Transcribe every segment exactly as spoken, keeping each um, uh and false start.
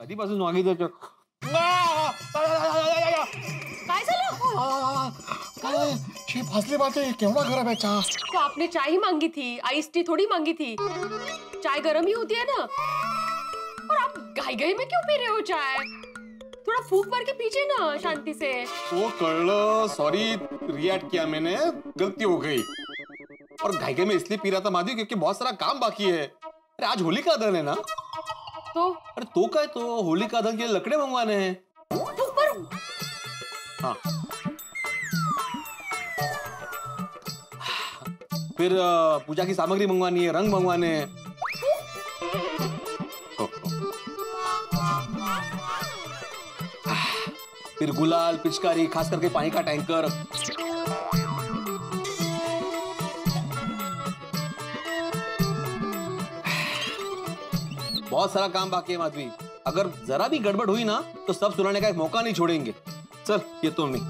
कधीपासून मागे जातो काय झालं काय छे फसले बाते केवढा खराब आहे चहा तो आपने चाय ही मांगी थी आइस टी थोड़ी मांगी थी चाय गर्म ही होती है ना और आप गाय गाय में क्यों पी रहे हो चाय थोड़ा फूंक मार के पीजिए ना शांति से वो कळलं सॉरी रिएक्ट किया मैंने गलती हो गई और गाय गाय में इसलिए पी रहा था माधवी क्योंकि बहुत सारा काम बाकी है अरे आज होली का दहन है ना तो अरे तो क्या तो होली का दहन के लिए लकड़े मंगवाने हैं हाँ फिर पूजा की सामग्री मंगवानी है रंग मंगवाने हैं फिर गुलाल पिचकारी खास करके पानी का टैंकर बहुत सारा काम बाकी है माधवी अगर जरा भी गड़बड़ हुई ना तो सब सुनाने का एक मौका नहीं छोड़ेंगे चल ये तो नहीं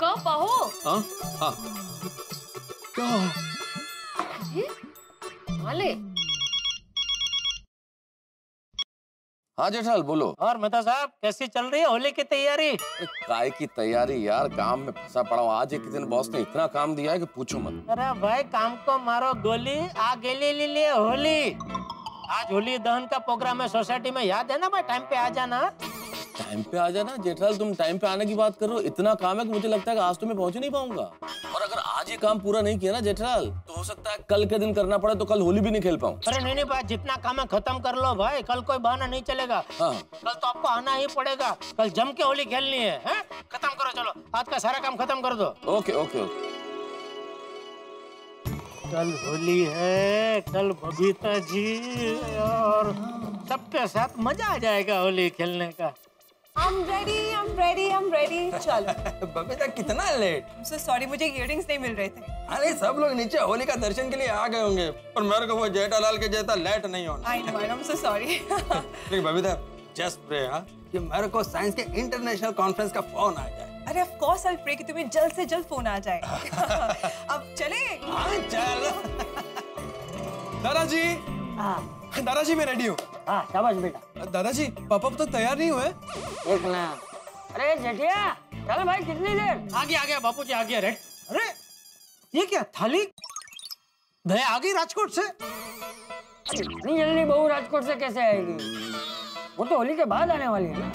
कब आओ हाँ हाँ हाँ जेठालाल बोलो और मेहता साहब कैसी चल रही है होली की तैयारी काय की तैयारी यार काम में फंसा पड़ा हूँ आज एक दिन बॉस ने इतना काम दिया है कि पूछो मत अरे भाई काम को मारो गोली आ गली ले ले होली आज होली दहन का प्रोग्राम है सोसाइटी में याद है ना भाई टाइम पे आ जाना टाइम पे आ जाना जेठालाल तुम टाइम पे आने की बात कर रहे हो इतना काम है कि मुझे लगता है कि आज तो मैं पहुंच ही नहीं पाऊंगा और अगर आज ये काम पूरा नहीं किया ना जेठालाल तो हो सकता है कल के दिन करना पड़े तो कल होली भी नहीं खेल पाऊँ अरे नहीं नहीं भाई जितना काम है खत्म कर लो भाई कल कोई बहाना नहीं चलेगा हाँ। कल तो आपको आना ही पड़ेगा कल जम के होली खेलनी है खत्म करो चलो आज का सारा काम खत्म कर दो ओके ओके कल होली है कल बबीता जी और सबके साथ मजा आ जाएगा होली खेलने का I'm ready, I'm ready, I'm ready. चलो बबीता कितना लेट I'm so sorry, मुझे इयररिंग्स नहीं मिल रहे थे अरे सब लोग नीचे होली का दर्शन के लिए आ गए होंगे पर मेरे को वो जेठालाल के जैसा लेट नहीं होना I know, I'm so sorry. लेकिन बबीता जस्ट प्रे हाँ कि मेरे को साइंस के इंटरनेशनल कॉन्फ्रेंस का फोन आ जाए अरे ऑफ कोर्स आई प्रे कि तुम्हें जल्द से जल्द फोन आ जाए अब चले हाँ चलो दादाजी हाँ दादाजी मैं रेडी हूँ हाँ शाबाश बेटा दादाजी पापा अब तक तैयार नहीं हुए देख ना अरे जेठिया चल भाई कितनी देर आ गया आ गया बापू जी आ गया रेड अरे ये क्या थाली दया आ गई राजकोट से इतनी जल्दी बहू राजकोट से कैसे आएगी वो तो होली के बाद आने वाली है ना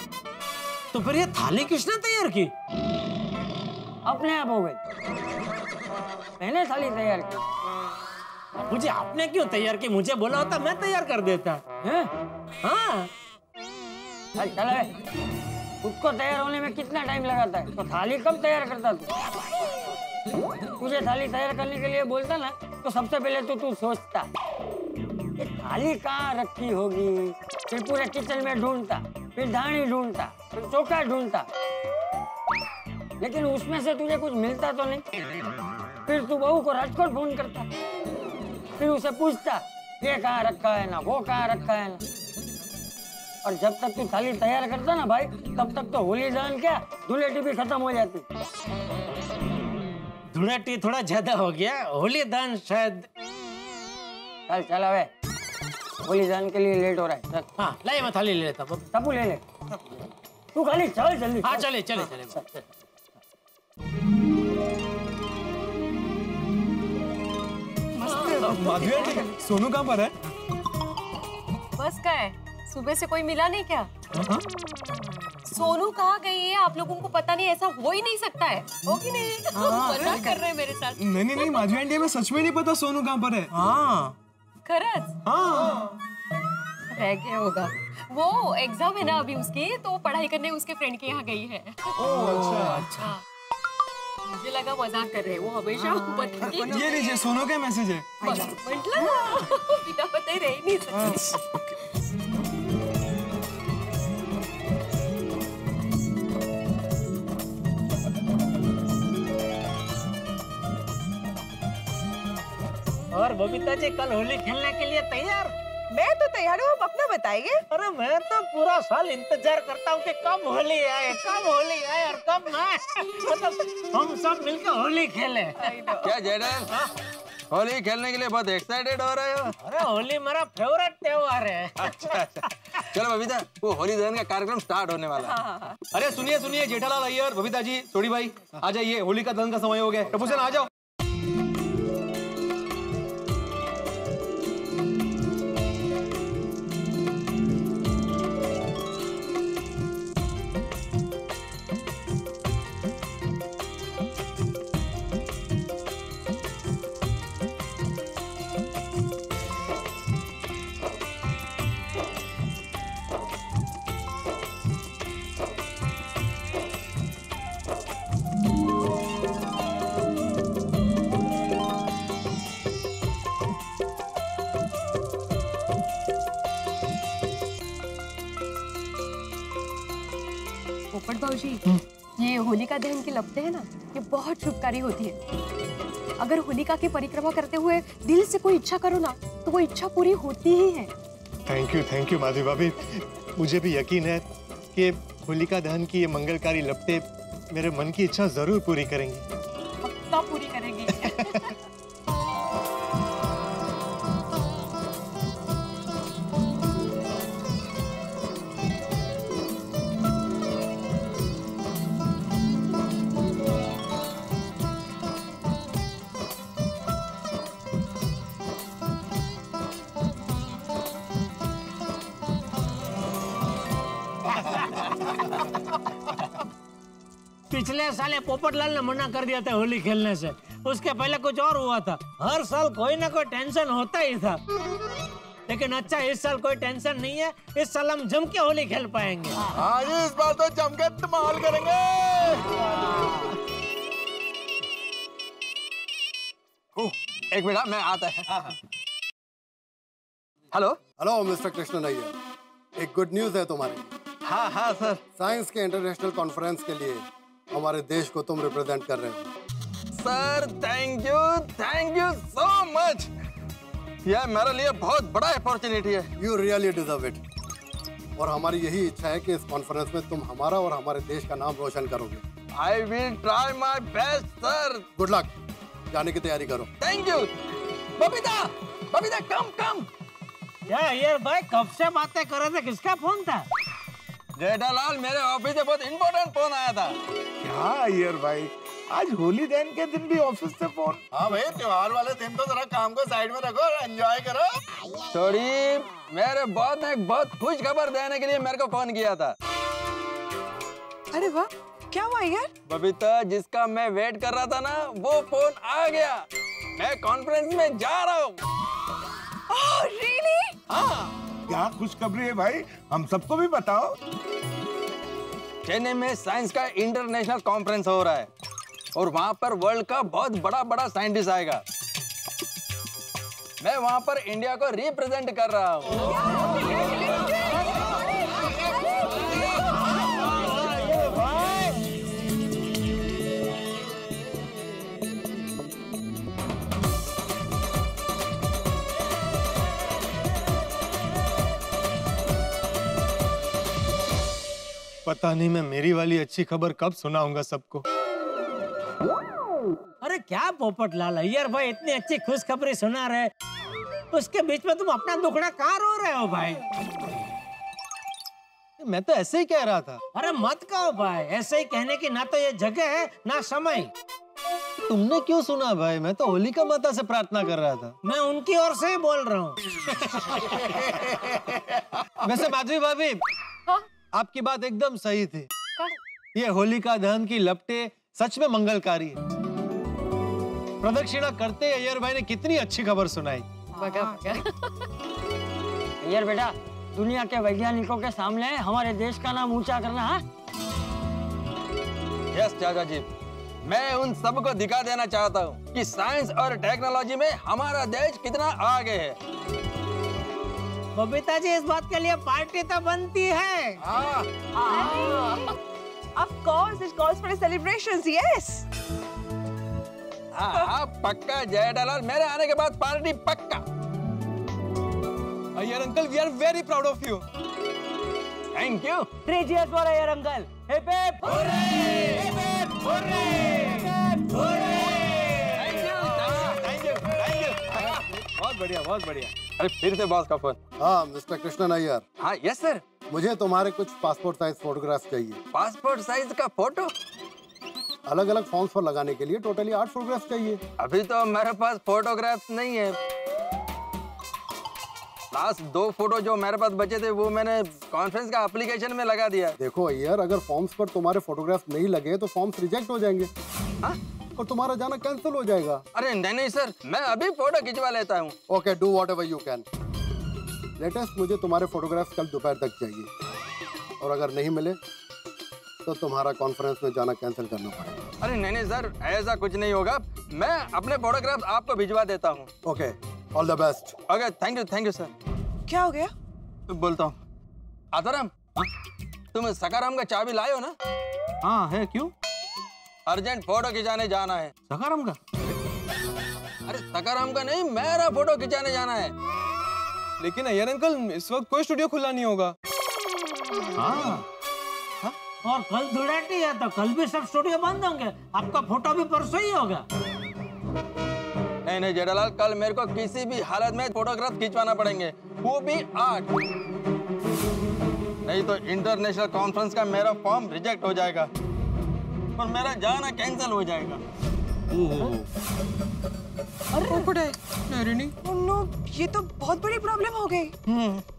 तो फिर ये थाली किसने तैयार की अपने आप हो गई मैंने थाली तैयार की मुझे आपने क्यों तैयार की मुझे बोला होता मैं तैयार कर देता है हाँ चल खुद को तैयार होने में कितना टाइम लगाता है तो थाली कब तैयार करता तू तुझे थाली तैयार करने के लिए बोलता ना तो सबसे पहले तो तू सोचता ये थाली कहाँ रखी होगी फिर पूरे किचन में ढूंढता फिर धानी ढूंढता फिर चौका ढूंढता लेकिन उसमें से तुझे कुछ मिलता तो नहीं फिर तू बहू को राजकोट फोन करता फिर उसे पूछता ये कहाँ रखा है ना वो कहाँ रखा है ना और जब तक तू थाली तैयार करता ना भाई तब तक तो होली दहन क्या धुलेटी भी खत्म हो जाती धुलेटी थोड़ा ज्यादा हो गया होली दहन शायद चल चला वे होली दहन के लिए लेट हो रहा है हाँ ले मैं थाली ले लेता हूँ तब्बू ले ले तू खाली चल जल्दी हाँ चले चले चले माधवी सोनू कहाँ पर है बस का है सुबह से कोई मिला नहीं क्या सोनू कहाँ गई है आप लोगों को पता नहीं ऐसा हो ही नहीं सकता है हो कि नहीं मजाक कर रहे हैं मेरे साथ नहीं नहीं नहीं माधवी आंटी मैं सच में नहीं पता सोनू कहाँ पर है हाँ खरच हाँ रह गया होगा वो एग्जाम है ना अभी उसकी तो पढ़ाई करने उसके फ्रेंड के यहाँ गई है ओ अच्छा अच्छा मुझे लगा मजाक कर रहे हैं वो हमेशा ये लीजिए सोनू का मैसेज है बिना पता ही रही नहीं सकती और बबीता जी कल होली खेलने के लिए तैयार मैं तो तैयार हूँ आप अपना बताइए अरे मैं तो पूरा साल इंतजार करता हूँ कि कब होली आए कब होली आए और कब मैं मतलब हम सब मिलकर होली खेले क्या जयराम होली खेलने के लिए बहुत एक्साइटेड हो रहे हो। अरे होली मेरा फेवरेट त्योहार है। अच्छा अच्छा चलो बबीता, वो होली दहन का कार्यक्रम स्टार्ट होने वाला है। अरे सुनिए सुनिए जेठालाल अय्यर, बबीता जी, सोडी भाई, आ जाइए, होली का दहन का समय हो गया। प्रभुसेन आ जाओ। ये होलिका दहन के लगते हैं ना, ये बहुत शुभकारी होती है। अगर होलिका की परिक्रमा करते हुए दिल से कोई इच्छा करो ना, तो वो इच्छा पूरी होती ही है। Thank you thank you Madhavi भाभी। मुझे भी यकीन है कि होलिका दहन की ये मंगलकारी लपटे मेरे मन की इच्छा जरूर पूरी करेंगी। पक्का पूरी करेंगी। पिछले साले पोपटलाल ने मना कर दिया था होली खेलने से। उसके पहले कुछ और हुआ था। हर साल कोई ना कोई टेंशन होता ही था, लेकिन अच्छा इस साल कोई टेंशन नहीं है। इस साल हम जम के होली खेल पाएंगे। आज इस बार तो जम के धमाल करेंगे। ओ, एक मिनट मैं आता है। Hello hello mister Krishnan Iyer, एक गुड न्यूज है तुम्हारी। हाँ हाँ सर, साइंस के इंटरनेशनल कॉन्फ्रेंस के लिए हमारे देश को तुम रिप्रेजेंट कर रहे हो। Sir thank you thank you so much. यह मेरे लिए बहुत बड़ा अपॉर्चुनिटी है। You really deserve it. और हमारी यही इच्छा है कि इस कॉन्फ्रेंस में तुम हमारा और हमारे देश का नाम रोशन करोगे। I will try my best sir. Good luck, जाने की तैयारी करो। Thank you. Babita Babita come come. यार भाई कब से बातें कर रहे थे? किसका फोन था? जेठालाल, मेरे ऑफिस से बहुत इम्पोर्टेंट फोन आया था। क्या अय्यर भाई, आज होली दहन के दिन भी ऑफिस से फोन? हाँ भाई, त्योहार वाले दिन तो जरा काम को साइड में रखो और एंजॉय करो। थोड़ी मेरे बॉस ने एक बहुत खुश खबर देने के लिए मेरे को फोन किया था। अरे वाह, क्या हुआ अय्यर? बबीता, जिसका मैं वेट कर रहा था ना, वो फोन आ गया। मैं कॉन्फ्रेंस में जा रहा हूँ। oh, really? हाँ, क्या खुशखबरी है भाई, हम सबको भी बताओ। चेन्नई में साइंस का इंटरनेशनल कॉन्फ्रेंस हो रहा है और वहां पर वर्ल्ड का बहुत बड़ा बड़ा साइंटिस्ट आएगा। मैं वहां पर इंडिया को रिप्रेजेंट कर रहा हूँ। पता नहीं मैं मेरी वाली अच्छी खबर कब सुनाऊंगा सबको। अरे क्या पोपटलाल अय्यर भाई, इतनी अच्छी खुशखबरी सुना रहे, उसके बीच में तुम अपना दुखड़ा कहाँ रो रहे हो भाई? मैं तो ऐसे ही कह रहा था। अरे मत कहो भाई, ऐसे ही कहने की ना तो ये जगह है ना समय। तुमने क्यों सुना भाई? मैं तो होलिका माता से प्रार्थना कर रहा था। मैं उनकी ओर से ही बोल रहा हूँ। वैसे माधवी भाभी, आपकी बात एकदम सही थी। ये होलिका दहन की लपटे सच में मंगलकारी है। प्रदक्षिणा करते अय्यर भाई ने कितनी अच्छी खबर सुनाई। अय्यर बेटा, दुनिया के वैज्ञानिकों के सामने हमारे देश का नाम ऊंचा करना है। यस चाचा जी, मैं उन सबको दिखा देना चाहता हूँ कि साइंस और टेक्नोलॉजी में हमारा देश कितना आगे है। बबीता जी, इस बात के लिए पार्टी तो बनती है। Of course, it calls for celebrations, yes. हाँ पक्का जेठालाल, मेरे आने के बाद पार्टी पक्का। Iyer uncle, we are very proud of you. Thank you. Three cheers for Iyer uncle. Hip hip hooray, hip hip hooray, hooray. Thank you thank you thank you. बढ़िया, बहुत बढ़िया। अरे फिर से बॉस का फोन। हाँ मिस्टर कृष्णन अय्यर। हाँ यस सर। मुझे तुम्हारे कुछ पासपोर्ट साइज फोटोग्राफ चाहिए। पासपोर्ट साइज का फोटो अलग अलग फॉर्म्स पर लगाने के लिए टोटली आठ फोटोग्राफ चाहिए। अभी तो मेरे पास फोटोग्राफ नहीं है। लास्ट दो फोटो जो मेरे पास बचे थे वो मैंने कॉन्फ्रेंस का एप्लीकेशन में लगा दिया। देखो अय्यर, अगर फॉर्म्स पर तुम्हारे फोटोग्राफ नहीं लगे तो फॉर्म्स रिजेक्ट हो जाएंगे। हाँ? और तुम्हारा जाना कैंसिल हो जाएगा। अरे नहीं नहीं सर, मैं अभी फोटो खिंचवा लेता हूँ। Okay, do whatever you can. Latest मुझे तुम्हारे फोटोग्राफ कल दोपहर तक चाहिए, और अगर नहीं मिले तो तुम्हारा कॉन्फ्रेंस में जाना कैंसिल करना पड़ेगा। अरे नहीं नहीं सर, ऐसा कुछ नहीं होगा, मैं अपने फोटोग्राफ आपको भिजवा देता हूँ। Okay, all the best. Okay, thank you thank you sir. क्या हो गया? बोलता हूँ आताराम, तुम सकाराम का चाबी लाए हो ना? हाँ है, क्यों? अर्जेंट फोटो खिंचाने जाना है। सकाराम का? अरे सकाराम का नहीं, मेरा फोटो खिंचाने जाना है। लेकिन अय्यर अंकल, इस वक्त कोई स्टूडियो खुला नहीं होगा। हाँ और कल धुड़ाटी है तो कल भी सब स्टूडियो बंद होंगे, आपका फोटो भी परसों ही होगा। नहीं नहीं जेठालाल, कल मेरे को किसी भी हालत में फोटोग्राफ खिंचवाना पड़ेंगे, वो भी आठ, नहीं तो इंटरनेशनल कॉन्फ्रेंस का मेरा फॉर्म रिजेक्ट हो जाएगा और मेरा जाना कैंसिल हो जाएगा। अरे नो, ये तो बहुत बड़ी प्रॉब्लम हो गई।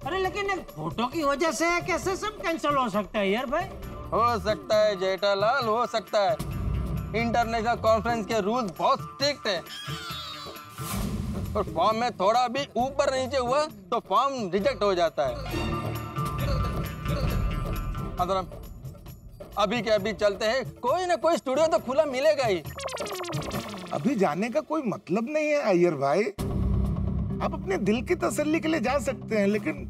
अरे लेकिन एक फोटो की वजह से कैसे सब कैंसिल हो सकता है यार भाई? हो सकता है जेठालाल, हो सकता है। इंटरनेशनल कॉन्फ्रेंस के रूल बहुत स्ट्रिक्ट है, और फॉर्म में थोड़ा भी ऊपर नीचे हुआ तो फॉर्म रिजेक्ट हो जाता है। अभी के अभी चलते हैं, कोई ना कोई स्टूडियो तो खुला मिलेगा ही। अभी जाने का कोई मतलब नहीं है अय्यर भाई, आप अपने दिल की तसल्ली के लिए जा सकते हैं, लेकिन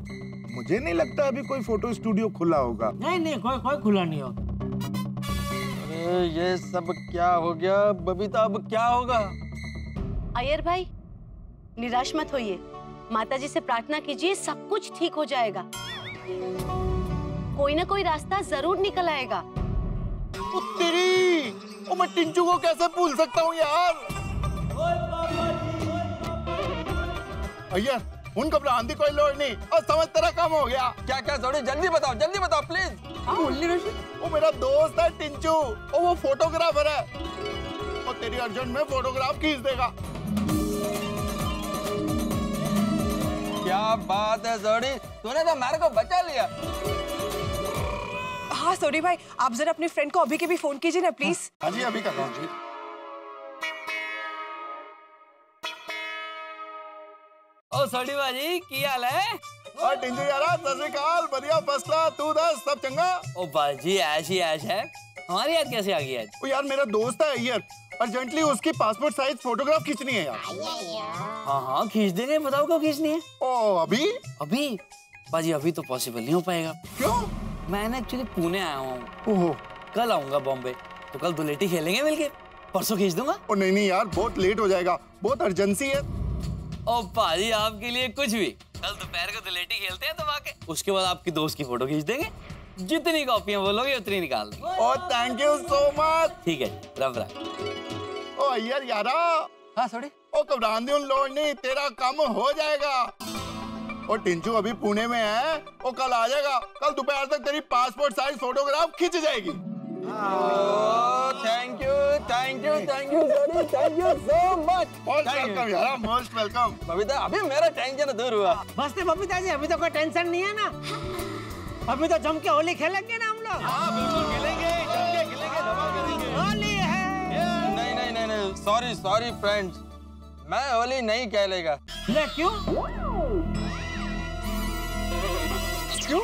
मुझे नहीं लगता अभी कोई फोटो स्टूडियो खुला होगा। नहीं नहीं, कोई कोई खुला नहीं होगा। अरे ये सब क्या हो गया बबीता, अब क्या होगा? अय्यर भाई निराश मत होइए, माताजी से प्रार्थना कीजिए, सब कुछ ठीक हो जाएगा। कोई ना कोई रास्ता जरूर निकल आएगा। ओ तेरी, ओ मैं टिंचू को कैसे भूल सकता हूँ यार। अय्यर, उनका आंधी कोई लोड नहीं, और समझ तेरा काम हो गया। क्या क्या जरूरी, जल्दी बताओ जल्दी बताओ प्लीज। वो मेरा दोस्त है टिंचू, और वो फोटोग्राफर है, और तेरी अर्जेंट में फोटोग्राफ खींच देगा। क्या बात है जोड़ी, तूने तो मेरे को बचा लिया। हाँ सॉरी भाई, आप जरा अपने फ्रेंड को अभी के भी फोन कीजिए ना प्लीज। हाँ जी अभी कर रहा हूँ जी। ओ सॉरी भाई, की हाल है? और टिंजू यारा ससुरकाल बढ़िया फसला, तू दस सब चंगा? ओ बाजी ऐश ही ऐश है, हमारी याद कैसे आ गई है? ओ यार मेरा दोस्त है यार, अर्जेंटली उसकी पासपोर्ट साइज फोटोग्राफ खींचनी है यार। हाँ हाँ खींच देंगे, बताओ कब खींचनी है? ओ अभी अभी बाजी अभी तो पॉसिबल नहीं हो पाएगा। क्यों? मैंने एक्चुअली पुणे आया हूँ, कल आऊंगा बॉम्बे, तो कल दुलेटी खेलेंगे मिलके, परसों खींच दूंगा। ओ नहीं नहीं यार, बहुत लेट हो जाएगा, बहुत अर्जेंसी है। ओ भाई आपके लिए कुछ भी, कल दोपहर को दुलेटी खेलते हैं तो आके उसके बाद आपकी दोस्त की फोटो खींच देंगे, जितनी कॉपियाँ बोलोगे उतनी निकाल देंगे। Oh thank you so much. ठीक है, रब रब। ओ यार यारा। हाँ सॉरी। ओ घबराने उन लोड नहीं, तेरा काम हो जाएगा। और टिंचू अभी पुणे में है, वो कल आ जाएगा, कल दोपहर तक तेरी पासपोर्ट साइज फोटोग्राफ खींच जाएगी। Thank you thank you thank you sorry, thank you so much. Most welcome यार, मोस्ट वेलकम। बबीता अभी मेरा टेंशन दूर हुआ। बस तो बबीता जी अभी तो कोई टेंशन नहीं है ना, अभी तो जम के होली खेलेंगे ना हम लोग। हाँ बिल्कुल खेलेंगे, जम के खेलेंगे, धमाल करेंगे। होली है। नहीं नहीं नहीं नहीं सॉरी सॉरी फ्रेंड्स, मैं होली नहीं खेलेगा। क्यों क्यों?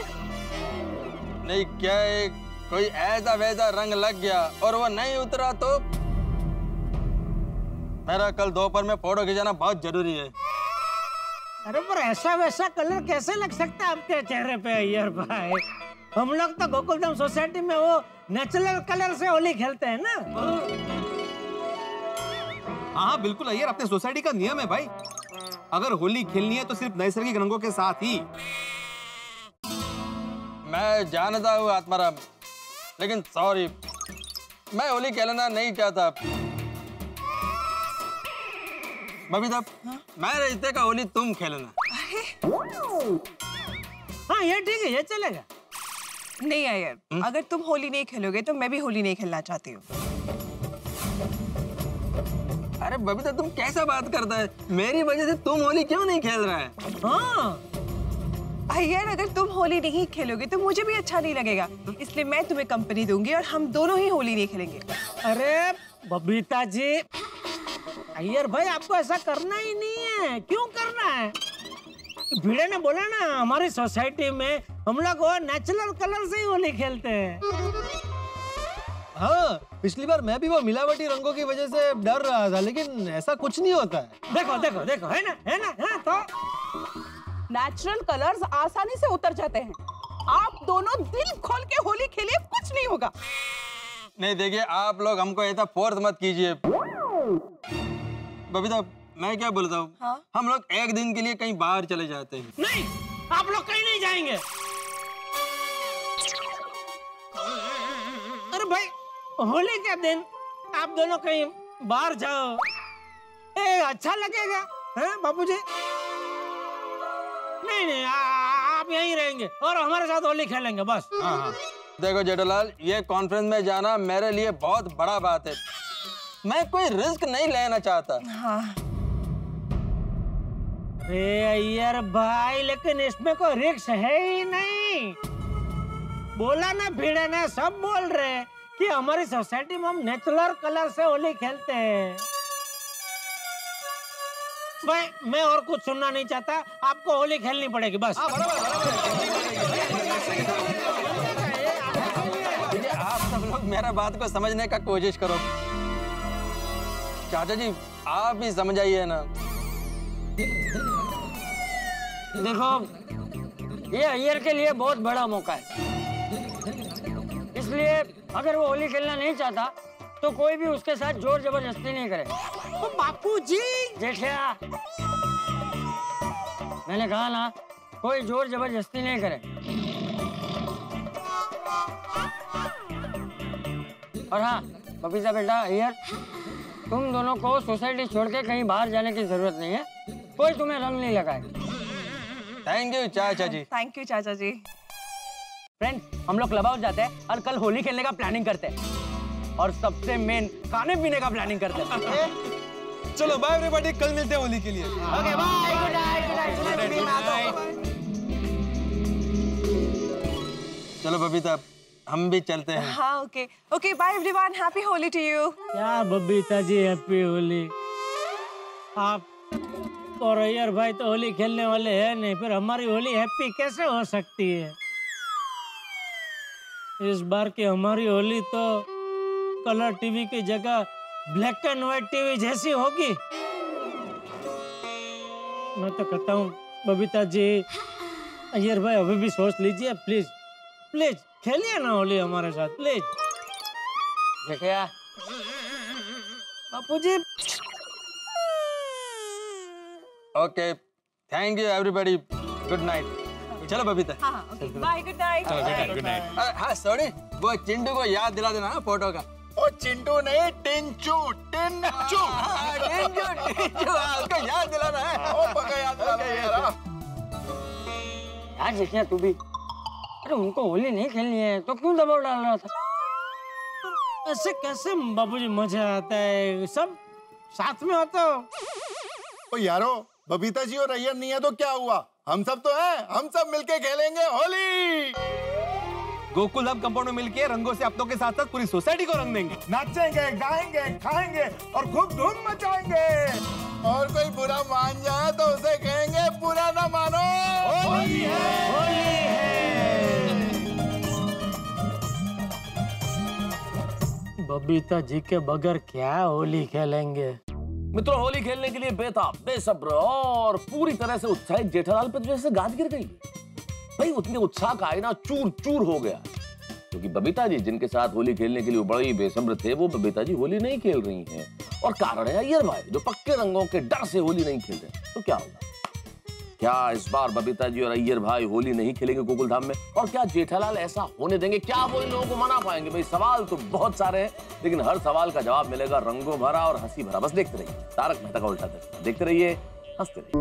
नहीं क्या है, कोई ऐसा वैसा रंग लग गया और वो नहीं उतरा तो मेरा कल दोपहर में फोटो खिंचाना बहुत जरूरी है। अरे पर ऐसा वैसा कलर कैसे लग सकता है आपके चेहरे पे यार भाई? हम लोग तो गोकुलधाम सोसाइटी में वो नेचुरल कलर से होली खेलते हैं ना। हाँ बिल्कुल अय्यर, अपने सोसाइटी का नियम है भाई, अगर होली खेलनी है तो सिर्फ नैसर्गिक रंगों के साथ ही। मैं जानता हूँ आत्माराम, लेकिन सॉरी मैं होली खेलना नहीं चाहता। बबीता, मैं रहते का होली तुम खेलना। हाँ ये ठीक है, ये चलेगा। नहीं आयर, अगर तुम होली नहीं खेलोगे तो मैं भी होली नहीं खेलना चाहती हूँ। अरे बबीता तुम कैसा बात करता है, मेरी वजह से तुम होली क्यों नहीं खेल रहा है? हाँ आयर, अगर तुम होली नहीं खेलोगे तो मुझे भी अच्छा नहीं लगेगा, इसलिए मैं तुम्हें कंपनी दूंगी और हम दोनों ही होली नहीं खेलेंगे। अरे बबीता जी, आयर भाई आपको ऐसा करना ही नहीं है। क्यों करना है? भिड़े ने बोला ना, हमारी सोसाइटी में हम लोग नेचुरल कलर से ही होली खेलते हैं। हाँ, पिछली बार मैं भी वो मिलावटी रंगों की वजह से डर रहा था, लेकिन ऐसा कुछ नहीं होता है। देखो देखो देखो, है ना है ना है तो नेचुरल कलर्स आसानी से उतर जाते हैं। आप दोनों दिल खोल के होली खेलिए, कुछ नहीं होगा। नहीं देखिए आप लोग हमको ऐसा फोर्स मत कीजिए। बबीता मैं क्या बोलता हूँ, हाँ? हम लोग एक दिन के लिए कहीं बाहर चले जाते हैं। नहीं, आप लोग कहीं नहीं जाएंगे। अरे भाई होली के दिन आप दोनों कहीं बाहर जाओ, ए, अच्छा लगेगा हैं बापूजी? नहीं नहीं, आ, आप यहीं रहेंगे और हमारे साथ होली खेलेंगे बस। हाँ हाँ देखो जेठालाल, ये कॉन्फ्रेंस में जाना मेरे लिए बहुत बड़ा बात है, मैं कोई रिस्क नहीं लेना चाहता। हाँ। यार भाई लेकिन इसमें कोई रिस्क है ही नहीं। बोला ना भिड़े ना, सब बोल रहे कि हमारी सोसाइटी में हम नेचुरल कलर से होली खेलते हैं। भाई मैं और कुछ सुनना नहीं चाहता, आपको होली खेलनी पड़ेगी बस। आ, बड़ा, बड़ा, बड़ा, बड़ा। आप सब लोग मेरा बात को समझने का कोशिश करो। चाचा जी आप भी समझाइए ना। देखो ये अय्यर के लिए बहुत बड़ा मौका है, इसलिए अगर वो होली खेलना नहीं चाहता तो कोई भी उसके साथ जोर जबरदस्ती नहीं करे। तो बापूजी देखिए, मैंने कहा ना कोई जोर जबरदस्ती नहीं करे। और हाँ बबीता बेटा, अय्यर तुम दोनों को सोसाइटी छोड़ के कहीं बाहर जाने की जरूरत नहीं है, कोई तुम्हें रंग नहीं लगाए। थैंक यू चाचा जी। थैंक यू चाचा जी। फ्रेंड्स हम लोग क्लब हाउस जाते हैं और कल होली खेलने का प्लानिंग करते हैं, और सबसे मेन खाने पीने का प्लानिंग करते हैं। चलो बाय एवरीबॉडी, कल मिलते हैं होली के लिए। Okay bye, good night. चलो बबीता हम भी चलते हैं। हाँ okay okay, bye everyone, happy Holi to you. क्या बबीता जी हैप्पी होली। आप और अय्यर भाई तो होली खेलने वाले हैं नहीं, फिर हमारी होली हैप्पी कैसे हो सकती है? इस बार की हमारी होली तो कलर टीवी की जगह ब्लैक एंड व्हाइट टीवी जैसी होगी। मैं तो कहता हूँ बबीता जी, अय्यर भाई अभी भी सोच लीजिए, प्लीज प्लीज खेलिए ना होली हमारे साथ प्लीज। देखिए Bapu ji. Okay thank you everybody, good night. चलो बबीता, हाँ ओके बाय, गुड नाइट। चलो गुड नाइट। हाँ सॉरी, वो चिंटू को याद दिला देना फोटो का। वो चिंटू नहीं, टिंचू टिंचू टिंचू टिंचू उसको याद दिलाना है। ओ पक्का याद दिलाना यार। देखिए तू भी, अरे उनको होली नहीं खेलनी है तो क्यों दबाव डाल रहा था? ऐसे कैसे बाबूजी, मजा आता है सब साथ में होता। ओ यारो बबीता जी और अय्यर नहीं है तो क्या हुआ, हम सब तो हैं, हम सब मिलके खेलेंगे होली। गोकुलधाम कंपाउंड में मिलके रंगों से आप लोग के साथ साथ पूरी सोसाइटी को रंग देंगे, नाचेंगे गाएंगे खाएंगे और खूब धूम मचाएंगे। और कोई बुरा मान जाए तो उसे कहेंगे बुरा ना मानो, होली है होली है। बबीता जी के बगैर क्या होली खेलेंगे? मित्रों होली खेलने के लिए बेताब बेसब्र और पूरी तरह से उत्साहित जेठालाल पर जैसे गाज गिर गई। भाई उतने उत्साह का आईना चूर चूर हो गया, क्योंकि बबीता जी जिनके साथ होली खेलने के लिए बड़े ही बेसब्र थे, वो बबीता जी होली नहीं खेल रही हैं, और कारण है अय्यर भाई जो पक्के रंगों के डर से होली नहीं खेल रहे। तो क्या होगा? क्या इस बार बबीता जी और अय्यर भाई होली नहीं खेलेंगे गोकुलधाम में? और क्या जेठालाल ऐसा होने देंगे? क्या वो इन लोगों को मना पाएंगे? भाई सवाल तो बहुत सारे हैं, लेकिन हर सवाल का जवाब मिलेगा रंगों भरा और हंसी भरा। बस देखते रहिए तारक मेहता का उल्टा चश्मा, देखते रहिए, हंसते रहिए।